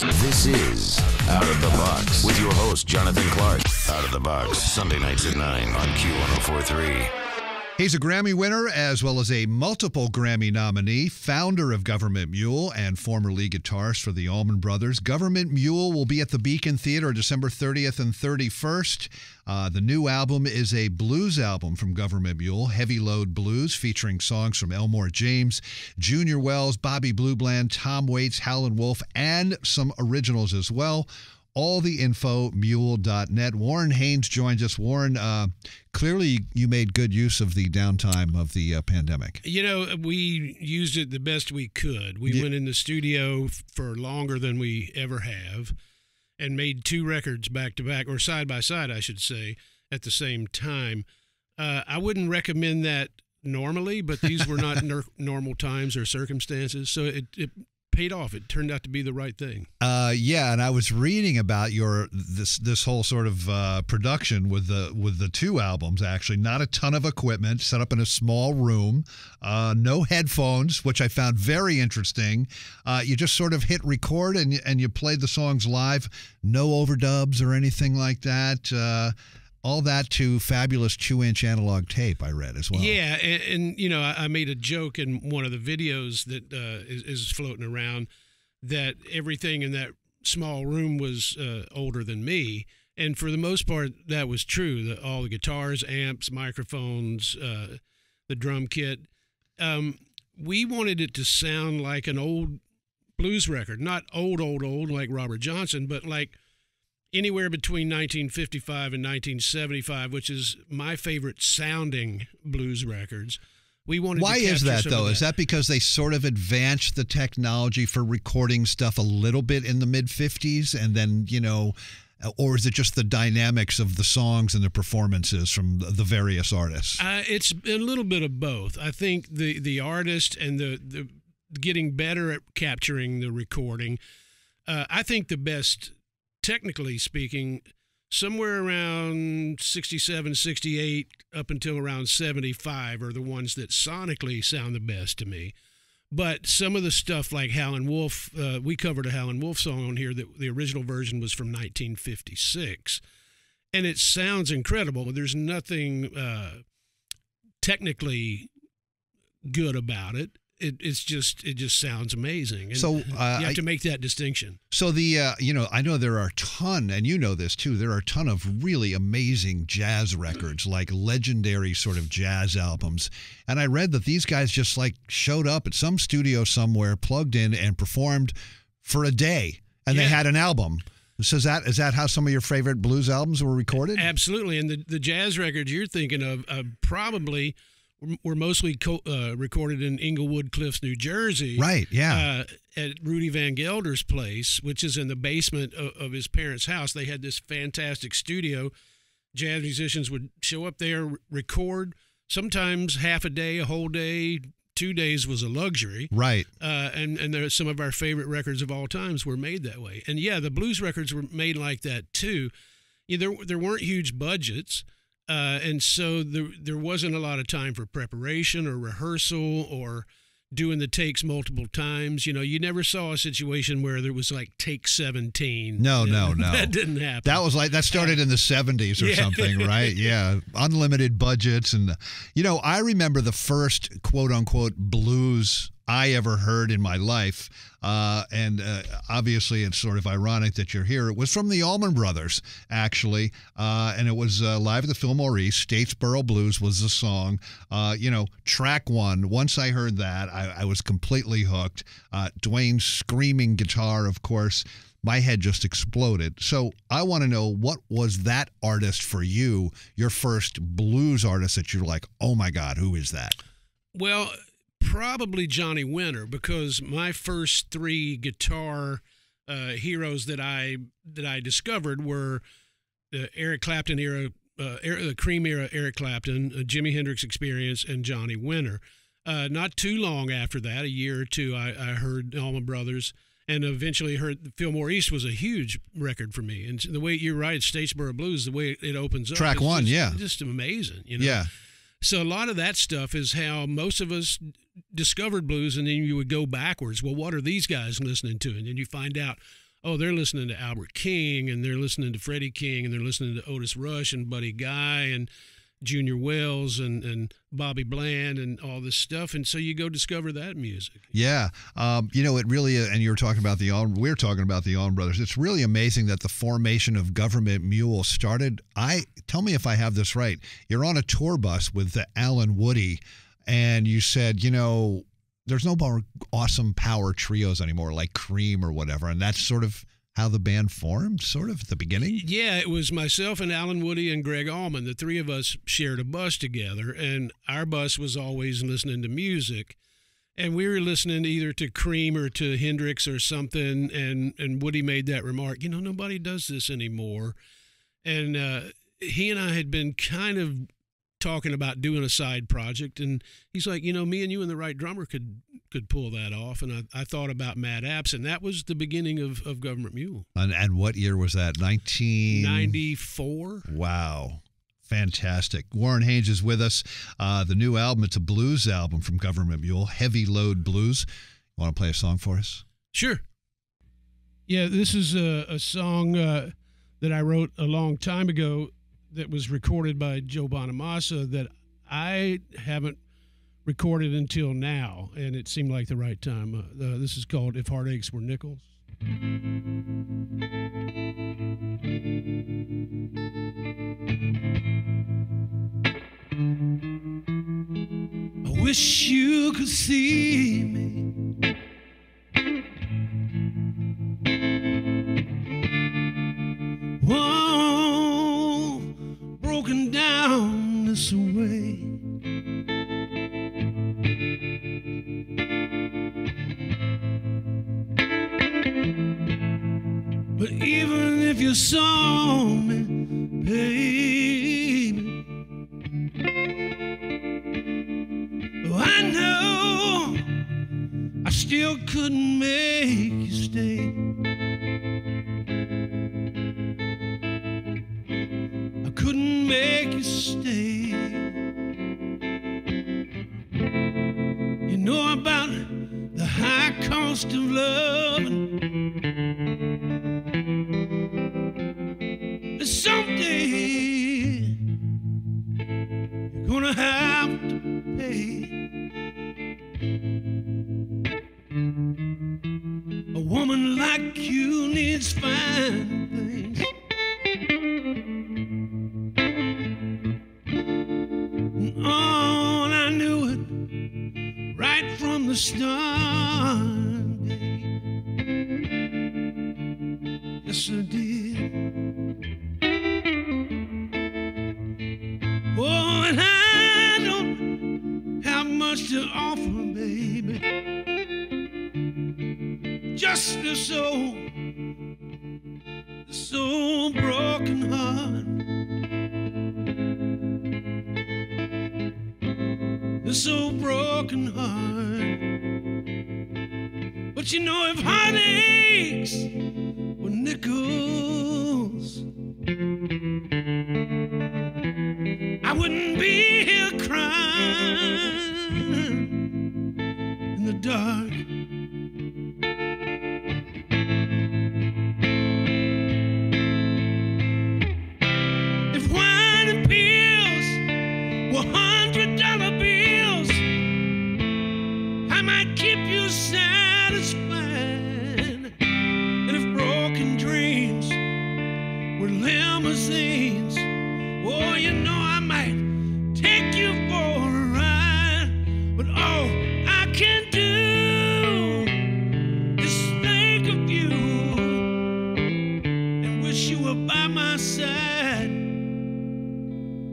This is Out of the Box with your host, Jonathan Clark. Out of the Box, Sunday nights at 9 on Q1043. He's a Grammy winner as well as a multiple Grammy nominee, founder of Gov't Mule and former lead guitarist for the Allman Brothers. Gov't Mule will be at the Beacon Theater December 30th and 31st. The new album is a blues album from Gov't Mule, Heavy Load Blues, featuring songs from Elmore James, Junior Wells, Bobby Blue Bland, Tom Waits, Howlin' Wolf, and some originals as well. All the info, mule.net. Warren Haynes joins us. Warren, clearly you made good use of the downtime of the pandemic. You know, we used it the best we could. We went in the studio for longer than we ever have and made two records back to back, or side by side, I should say, at the same time. I wouldn't recommend that normally, but these were not normal times or circumstances, so it paid off. It turned out to be the right thing. Yeah, and I was reading about your this whole sort of production with the two albums. Actually, not a ton of equipment, set up in a small room, no headphones, which I found very interesting. You just sort of hit record and you played the songs live, no overdubs or anything like that. All that to fabulous 2-inch analog tape, I read as well. Yeah, and you know, I made a joke in one of the videos that is floating around that everything in that small room was older than me, and for the most part, that was true. All the guitars, amps, microphones, the drum kit. We wanted it to sound like an old blues record, not old like Robert Johnson, but like anywhere between 1955 and 1975, which is my favorite sounding blues records. We wanted to capture some of that. Why is that, though? Is that because they sort of advanced the technology for recording stuff a little bit in the mid-50s, and then, you know, or is it just the dynamics of the songs and the performances from the various artists? It's a little bit of both. I think the artist and the getting better at capturing the recording. I think the best, technically speaking, somewhere around 67, 68, up until around 75 are the ones that sonically sound the best to me. But some of the stuff like Howlin' Wolf, we covered a Howlin' Wolf song on here that the original version was from 1956. And it sounds incredible, but there's nothing technically good about it. It just sounds amazing. And so you have to make that distinction. So the you know, I know there are a ton, and you know this too. There are a ton of really amazing jazz records, like legendary sort of jazz albums. And I read that these guys just like showed up at some studio somewhere, plugged in, and performed for a day, and they had an album. So is that how some of your favorite blues albums were recorded? Absolutely. And the jazz records you're thinking of probably were mostly recorded in Englewood Cliffs, New Jersey. Right, yeah. At Rudy Van Gelder's place, which is in the basement of his parents' house. They had this fantastic studio. Jazz musicians would show up there, record, sometimes half a day, a whole day. 2 days was a luxury. Right. And there are some of our favorite records of all times were made that way. And, yeah, the blues records were made like that, too. Yeah, there weren't huge budgets. And so there wasn't a lot of time for preparation or rehearsal or doing the takes multiple times. You know, you never saw a situation where there was like take 17. No, no. That didn't happen. That was like, that started in the 70s or something, right? Yeah. Unlimited budgets. And, you know, I remember the first quote unquote blues I ever heard in my life, and obviously it's sort of ironic that you're here. It was from the Allman Brothers, actually, and it was live at the Fillmore East. Statesboro Blues was the song. You know, track one, once I heard that, I was completely hooked. Dwayne's screaming guitar, of course. My head just exploded. So I want to know, what was that artist for you, your first blues artist that you're like, oh my God, who is that? Well, probably Johnny Winter, because my first three guitar heroes that I discovered were the Eric Clapton era, the Cream era Eric Clapton, Jimi Hendrix Experience, and Johnny Winter. Not too long after that, a year or two, I heard Allman Brothers, and eventually heard Fillmore East was a huge record for me. And the way you're right, Statesboro Blues, the way it opens up, track one, just amazing, you know. Yeah. So a lot of that stuff is how most of us discovered blues, and then you would go backwards. Well, what are these guys listening to? And then you find out, oh, they're listening to Albert King, and they're listening to Freddie King, and they're listening to Otis Rush and Buddy Guy and Junior Wells and Bobby Bland and all this stuff, and so you go discover that music. Yeah, you know, it really, and you were talking about the Allman, we're talking about the Allman Brothers. It's really amazing that the formation of Gov't Mule started. Tell me if I have this right. You're on a tour bus with the Alan Woody, and you said, you know, there's no more awesome power trios anymore, like Cream or whatever, and that's sort of how the band formed, sort of, at the beginning? Yeah, it was myself and Alan Woody and Greg Allman. The three of us shared a bus together, and our bus was always listening to music. And we were listening either to Cream or to Hendrix or something, and Woody made that remark, you know, nobody does this anymore. And he and I had been kind of talking about doing a side project, and he's like, you know, me and you and the right drummer could pull that off. And I thought about Matt Apps, and that was the beginning of Gov't Mule. And what year was that? 1994. Wow. Fantastic. Warren Haynes is with us. The new album, it's a blues album from Gov't Mule, Heavy Load Blues. You want to play a song for us? Sure. Yeah, this is a song that I wrote a long time ago that was recorded by Joe Bonamassa that I haven't recorded until now, and it seemed like the right time. This is called If Heartaches Were Nickels. I wish you could see me. Broken down this way, but even if you saw me, baby, I know I still couldn't make you stay. Make you stay. You know about the high cost of love. Someday you're gonna have to pay. A woman like you needs fine things. The start, babe. Yes, I did. Oh, and I don't have much to offer, baby. Just this old broken heart, this old broken heart. But you know, if heartaches were nickels, I wouldn't be here crying in the dark. If wine and pills were $100 bills, I might keep you sad. And if broken dreams were limousines, oh, you know I might take you for a ride. But all I can do is think of you and wish you were by my side.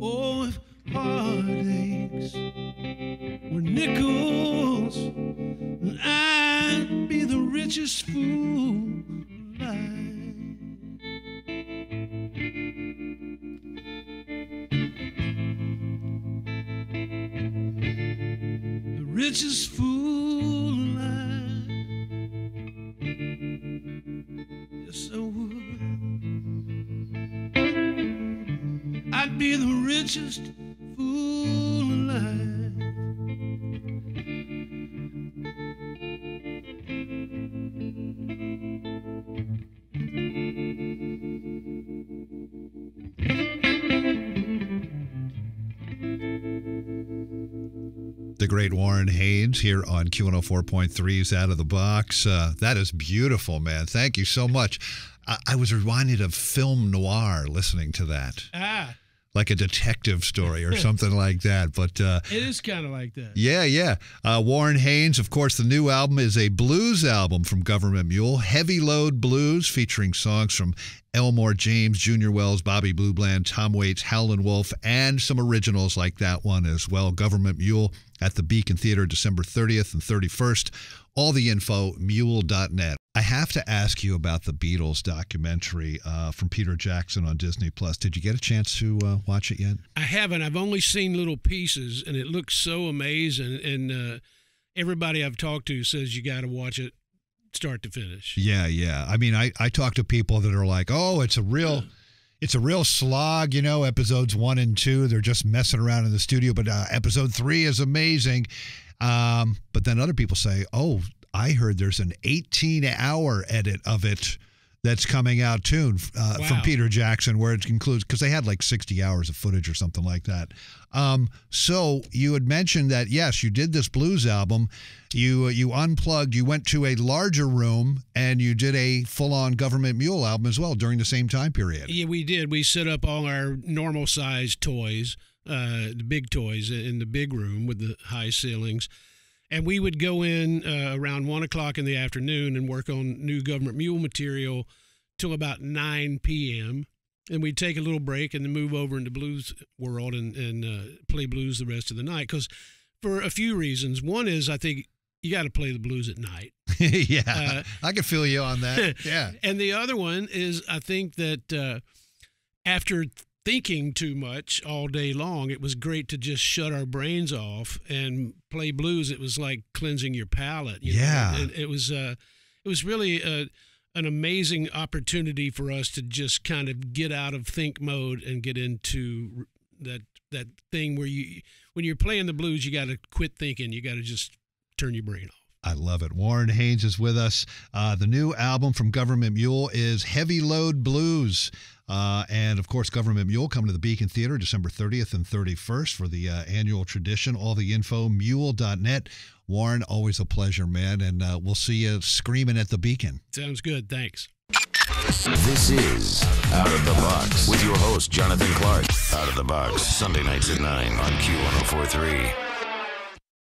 Oh, if heartaches were nickels, and I'd be the richest fool alive. The richest fool alive. Yes, I would. I'd be the richest fool alive. the great Warren Haynes here on Q104.3's Out of the Box. That is beautiful, man. Thank you so much. I was reminded of film noir listening to that. Ah. Like a detective story or something like that. But it is kind of like that. Yeah, yeah. Warren Haynes, of course, the new album is a blues album from Gov't Mule, Heavy Load Blues, featuring songs from Elmore James, Junior Wells, Bobby Blue Bland, Tom Waits, Howlin' Wolf, and some originals like that one as well. Gov't Mule at the Beacon Theater, December 30th and 31st. All the info, mule.net. I have to ask you about the Beatles documentary from Peter Jackson on Disney Plus. Did you get a chance to watch it yet? I haven't. I've only seen little pieces, and it looks so amazing. And everybody I've talked to says you got to watch it start to finish. Yeah, yeah. I mean, I talk to people that are like, oh, it's a real... It's a real slog, you know, episodes 1 and 2, they're just messing around in the studio, but episode 3 is amazing. But then other people say, oh, I heard there's an 18-hour edit of it that's coming out soon from Peter Jackson, where it concludes, because they had like 60 hours of footage or something like that. So you had mentioned that, yes, you did this blues album. You unplugged, you went to a larger room, and you did a full-on Gov't Mule album as well during the same time period. Yeah, we did. We set up all our normal-sized toys, the big toys in the big room with the high ceilings. And we would go in around 1 o'clock in the afternoon and work on new Gov't Mule material till about 9 p.m. And we'd take a little break and then move over into blues world and play blues the rest of the night. Because for a few reasons. One is I think you got to play the blues at night. Yeah, I can feel you on that. Yeah. And the other one is I think that after thinking too much all day long, it was great to just shut our brains off and play blues. It was like cleansing your palate. You know? And it was really an amazing opportunity for us to just kind of get out of think mode and get into that thing where when you're playing the blues, you got to quit thinking. You got to just turn your brain off. I love it. Warren Haynes is with us. The new album from Gov't Mule is Heavy Load Blues. And, of course, Gov't Mule coming to the Beacon Theater December 30th and 31st for the annual tradition. All the info, mule.net. Warren, always a pleasure, man. And we'll see you screaming at the Beacon. Sounds good. Thanks. This is Out of the Box with your host, Jonathan Clark. Out of the Box, Sunday nights at 9 on Q1043.